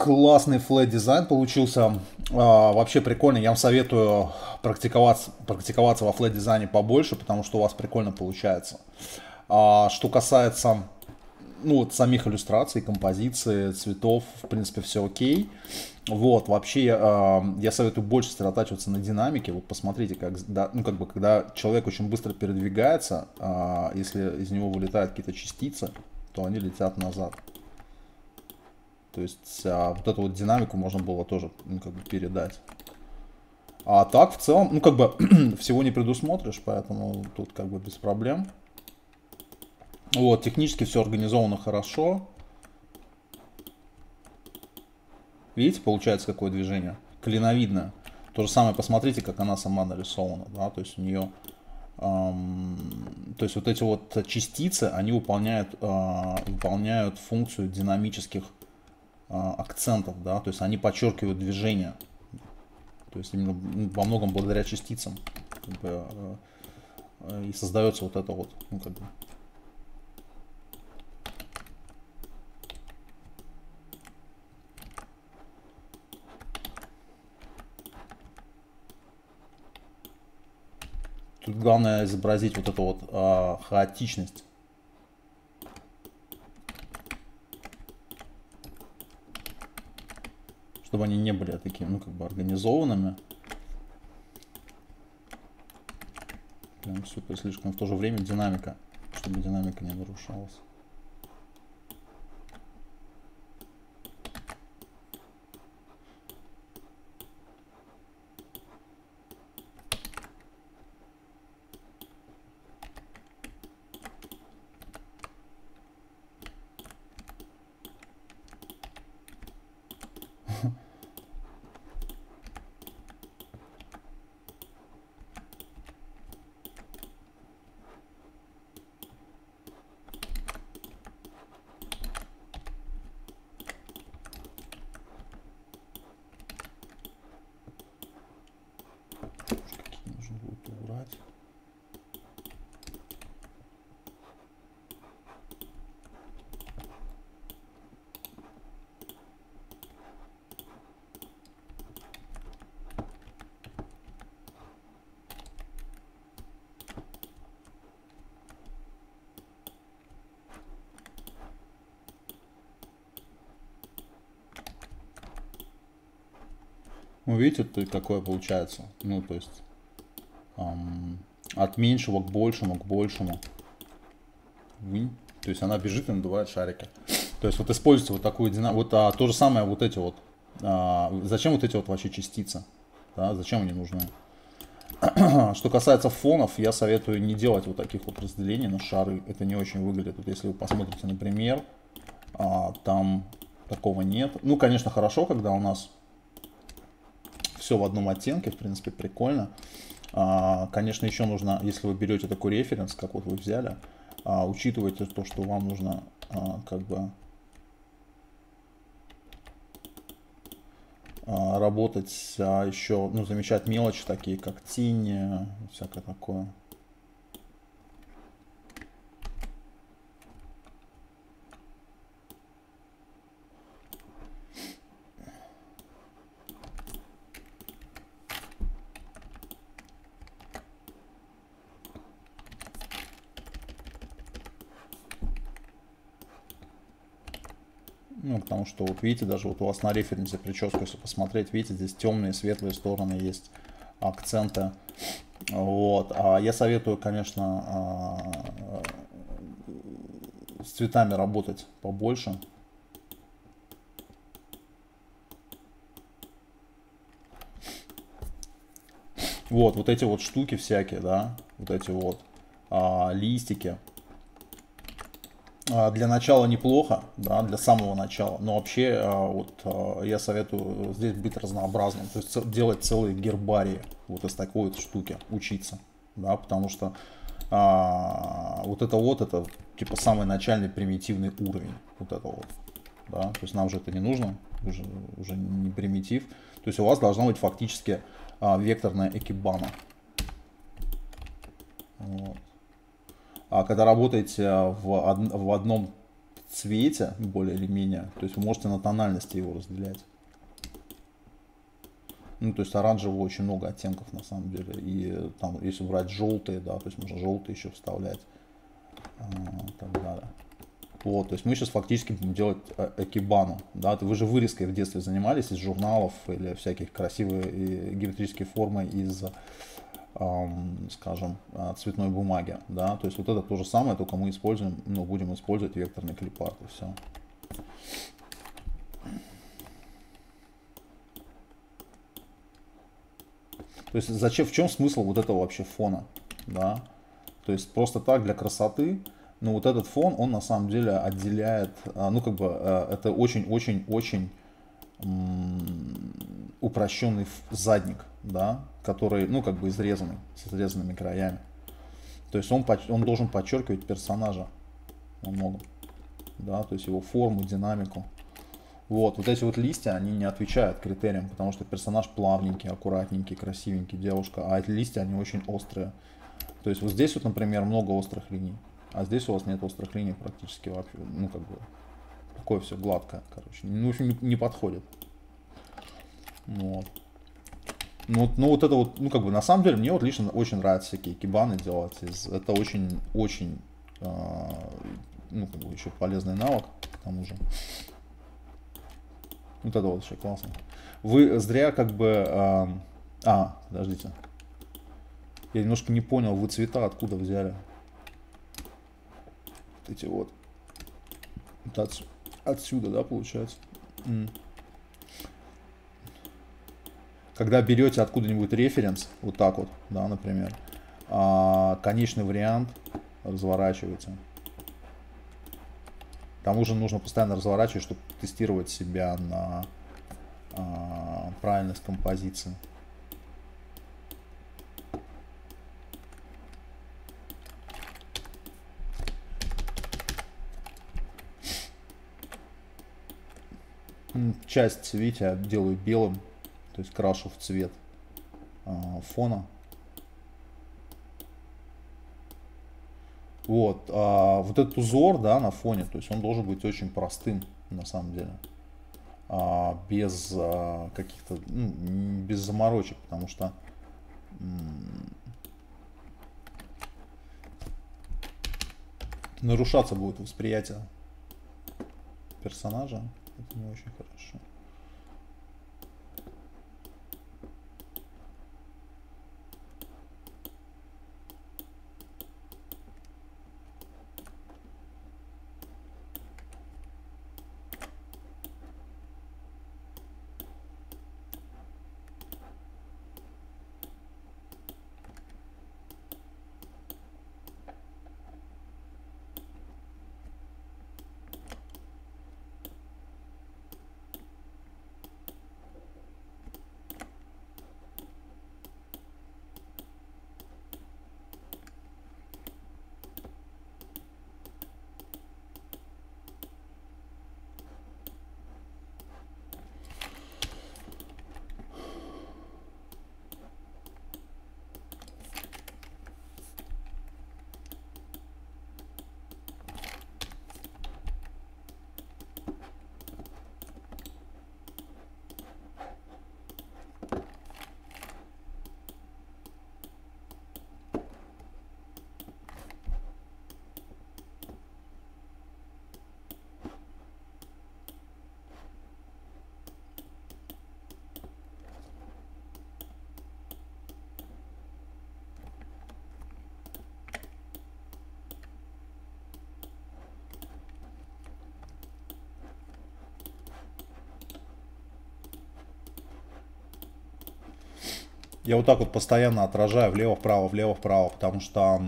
Классный флэт-дизайн получился, вообще прикольно. Я вам советую практиковаться во флэт-дизайне побольше, потому что у вас прикольно получается. Что касается самих иллюстраций, композиции, цветов, в принципе, все окей. Вот, вообще я советую больше сосредотачиваться на динамике. Вот посмотрите, когда человек очень быстро передвигается, если из него вылетают какие-то частицы, то они летят назад. То есть вот эту вот динамику можно было тоже передать. А так в целом, всего не предусмотришь, поэтому тут без проблем. Вот, технически все организовано хорошо. Видите, получается какое движение? Клиновидное. То же самое, посмотрите, как она сама нарисована. Да? То есть у нее... то есть вот эти вот частицы, они выполняют функцию динамических акцентов, да, то есть они подчеркивают движение, то есть именно во многом благодаря частицам и создается вот это вот, Тут главное изобразить вот эту вот хаотичность. Чтобы они не были такими, организованными. Прям супер слишком. В то же время динамика, чтобы динамика не нарушалась. Видите, какое получается? То есть от меньшего к большему, То есть она бежит и надувает шарики. То есть вот используйте вот такую динамику. Вот то же самое вот эти вот. Зачем вот эти вот вообще частицы? Да? Зачем они нужны? Что касается фонов, я советую не делать вот таких вот разделений на шары. Это не очень выглядит. Вот если вы посмотрите, например, там такого нет. Ну, конечно, хорошо, когда у нас все в одном оттенке, в принципе, прикольно. Конечно, еще нужно, если вы берете такой референс, как вот вы взяли, учитывайте то, что вам нужно работать еще, замечать мелочи, такие как тени, всякое такое. Потому что, вот видите, даже вот у вас на референсе прическу, если посмотреть, видите, здесь темные, светлые стороны есть, акценты. Вот. Я советую, конечно, с цветами работать побольше. Вот, вот эти вот штуки всякие, да, вот эти вот листики. Для начала неплохо, да, для самого начала, но вообще вот я советую здесь быть разнообразным, то есть делать целые гербарии вот из такой вот штуки, учиться, да, потому что это типа самый начальный примитивный уровень, да, то есть нам же это не нужно, уже не примитив, то есть у вас должна быть фактически векторная экибана. Вот. А когда работаете в одном цвете, более или менее. То есть вы можете на тональности его разделять. Ну, то есть оранжевого очень много оттенков на самом деле. И там, если брать желтые, да, то есть можно желтые еще вставлять. И так далее. Вот, то есть мы сейчас фактически будем делать экибану. Да? Вы же вырезкой в детстве занимались из журналов или всяких красивые геометрические формы из, скажем, цветной бумаги. Да? То есть вот это то же самое, только мы используем, но будем использовать векторный клипарт и все. То есть зачем, в чем смысл вот этого вообще фона? Да? То есть просто так для красоты. Но вот этот фон, он на самом деле отделяет, ну как бы это очень-очень-очень упрощенный задник, да, который, ну как бы изрезанный, с изрезанными краями. То есть он должен подчеркивать персонажа во многом, да, то есть его форму, динамику. Вот, вот эти вот листья, они не отвечают критериям, потому что персонаж плавненький, аккуратненький, красивенький, девушка, а эти листья, они очень острые. То есть вот здесь вот, например, много острых линий. А здесь у вас нет острых линий практически вообще, ну как бы, такое все гладкое, короче, ну, в общем, не подходит. Вот. Ну вот это вот, ну как бы, на самом деле, мне вот лично очень нравятся всякие экибаны делать, это очень-очень, ну как бы, еще полезный навык, к тому же. Вот это вот еще классно. Вы зря как бы, подождите, я немножко не понял, вы цвета откуда взяли? Эти вот отсюда, да, получается. Когда берете откуда-нибудь референс, вот так вот, да, например, конечный вариант разворачиваете. К тому же нужно постоянно разворачивать, чтобы тестировать себя на правильность композиции. Часть цвета я делаю белым, то есть крашу в цвет фона. Вот, вот этот узор, да, на фоне, то есть он должен быть очень простым, на самом деле, без каких-то, ну, без заморочек, потому что нарушаться будет восприятие персонажа. Это не очень хорошо. Я вот так вот постоянно отражаю влево-вправо, влево-вправо, потому что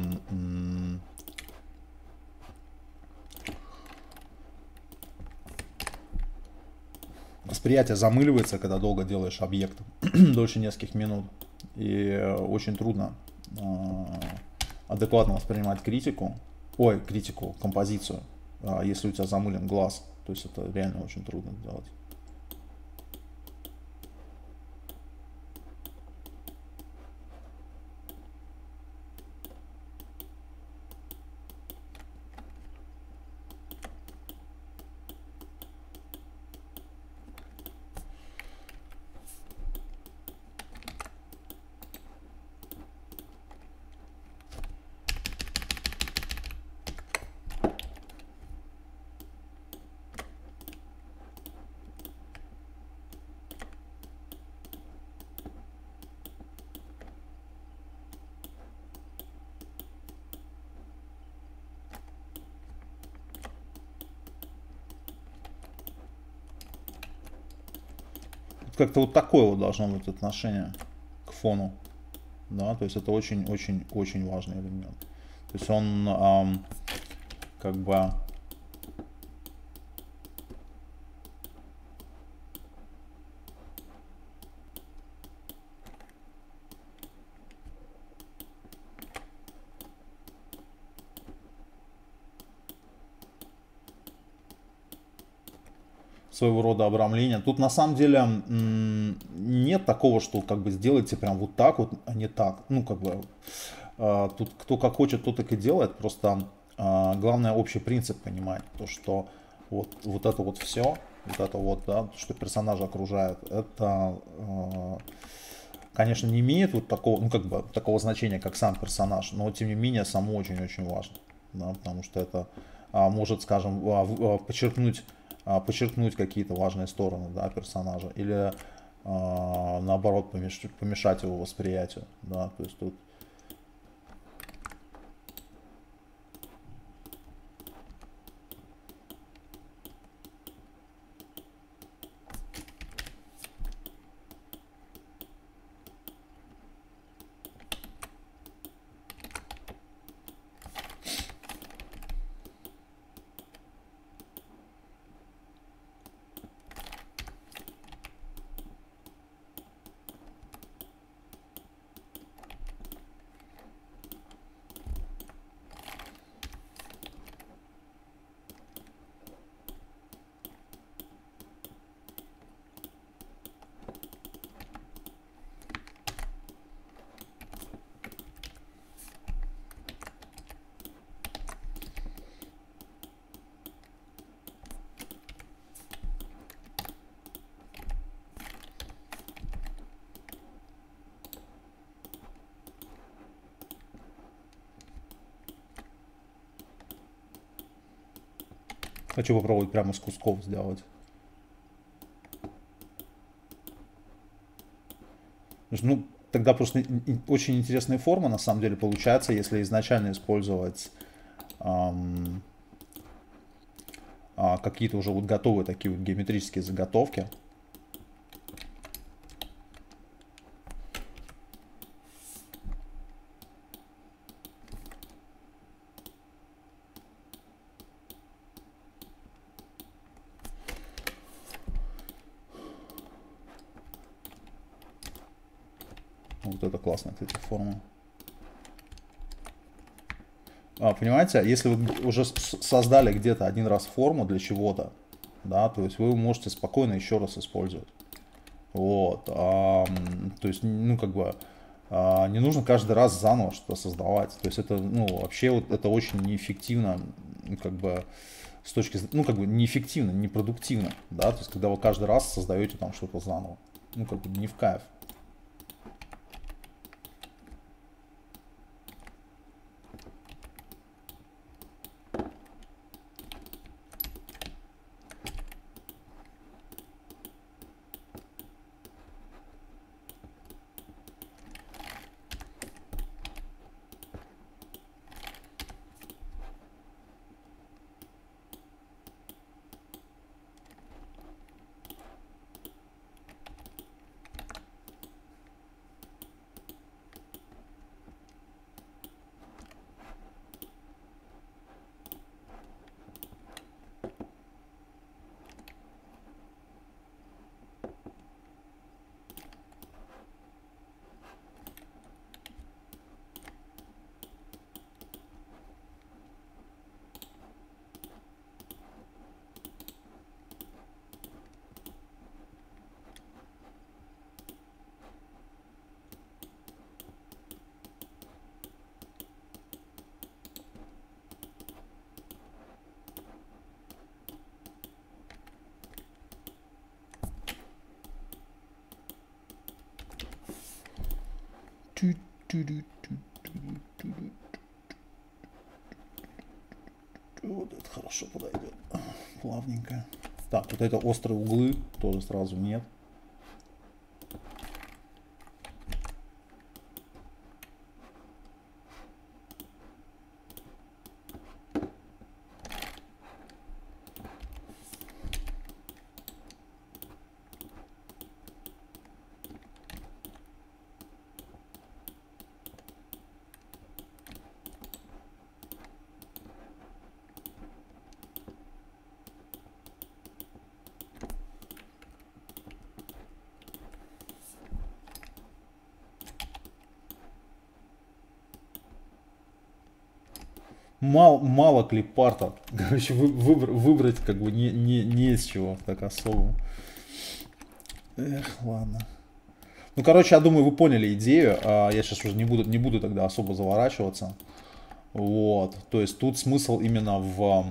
восприятие замыливается, когда долго делаешь объект, дольше нескольких минут. И очень трудно адекватно воспринимать композицию, если у тебя замылен глаз. То есть это реально очень трудно делать. как-то вот такое вот должно быть отношение к фону. Да, то есть это очень-очень-очень важный элемент. То есть он как бы своего рода обрамление. Тут на самом деле нет такого, что как бы сделайте прям вот так вот, а не так. Ну как бы тут кто как хочет, тот так и делает. Просто главное общий принцип понимать, то что вот это вот все, вот это вот, да, что персонажа окружает, это, конечно, не имеет вот такого, ну как бы такого значения, как сам персонаж, но тем не менее само очень-очень важно, да, потому что это может, скажем, подчеркнуть какие-то важные стороны, да, персонажа, или наоборот помешать его восприятию, да, то есть тут хочу попробовать прямо с кусков сделать. Ну, тогда просто очень интересная форма, на самом деле, получается, если изначально использовать какие-то уже вот готовые такие вот геометрические заготовки. Классная, кстати, форма. Понимаете, если вы уже создали где-то один раз форму для чего-то, да, то есть вы можете спокойно еще раз использовать. Вот. То есть, ну, как бы, не нужно каждый раз заново что-то создавать. То есть это, ну, вообще вот это очень неэффективно, как бы, с точки зрения, ну, как бы, неэффективно, непродуктивно, да, то есть когда вы каждый раз создаете там что-то заново. Ну, как бы, не в кайф. Вот это хорошо подойдет, плавненько. Так, вот это острые углы тоже сразу нет. мало клипарта. Короче, выбрать как бы не из чего так особо. Эх, ладно. Ну, короче, я думаю, вы поняли идею. Я сейчас уже не буду тогда особо заворачиваться. Вот. То есть тут смысл именно в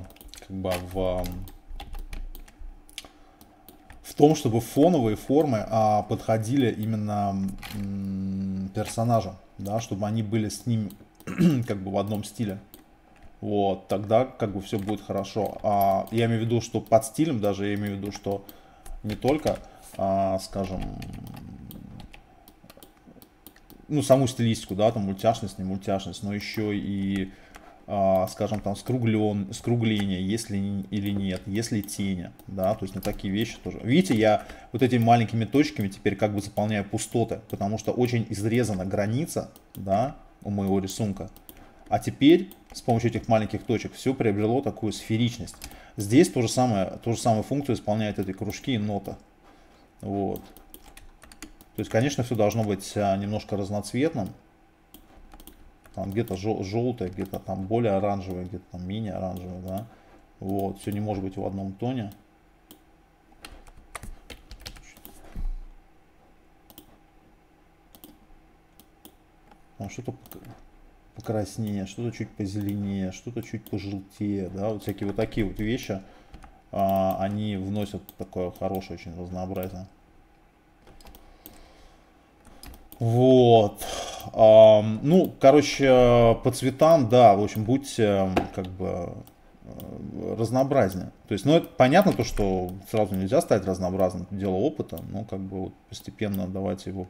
том, чтобы фоновые формы подходили именно персонажам, да, чтобы они были с ним как бы в одном стиле. Вот, тогда как бы все будет хорошо. Я имею в виду, что под стилем даже, я имею в виду, что не только, скажем, ну, саму стилистику, да, там мультяшность, не мультяшность, но еще и, скажем, там скругление, есть ли или нет, есть ли тени, да, то есть на такие вещи тоже. Видите, я вот этими маленькими точками теперь как бы заполняю пустоты, потому что очень изрезана граница, да, у моего рисунка. А теперь с помощью этих маленьких точек все приобрело такую сферичность. Здесь ту же самую функцию исполняют эти кружки и нота. Вот. То есть, конечно, все должно быть немножко разноцветным. Там где-то желтое, где-то там более оранжевое, где-то там менее оранжевое, да. Вот, все не может быть в одном тоне. Там что-то покраснее, что-то чуть позеленее, что-то чуть пожелтее, да. Вот всякие вот такие вот вещи, они вносят такое хорошее очень разнообразие. Вот, ну, короче, по цветам, да, в общем, будьте как бы разнообразнее. То есть, ну, это понятно то, что сразу нельзя стать разнообразным, это дело опыта, но как бы вот постепенно давайте его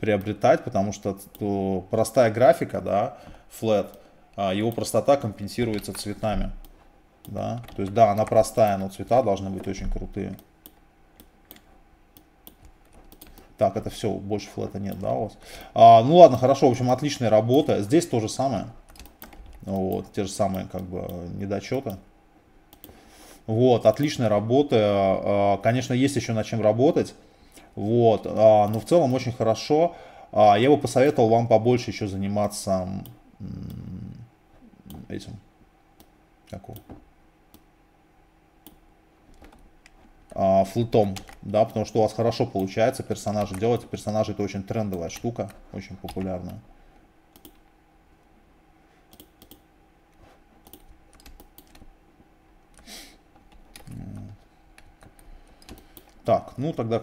приобретать, потому что то простая графика, да, flat, его простота компенсируется цветами, да, то есть, да, она простая, но цвета должны быть очень крутые. Так, это все, больше флета нет, да, у вас? Ну ладно, хорошо, в общем, отличная работа. Здесь то же самое. Вот, те же самые, как бы, недочеты. Вот, отличная работа. Конечно, есть еще над чем работать. Вот, но в целом очень хорошо. Я бы посоветовал вам побольше еще заниматься этим. Какого? Флетом, да, потому что у вас хорошо получается персонажи делать. Персонажи — это очень трендовая штука, очень популярная. Так, ну тогда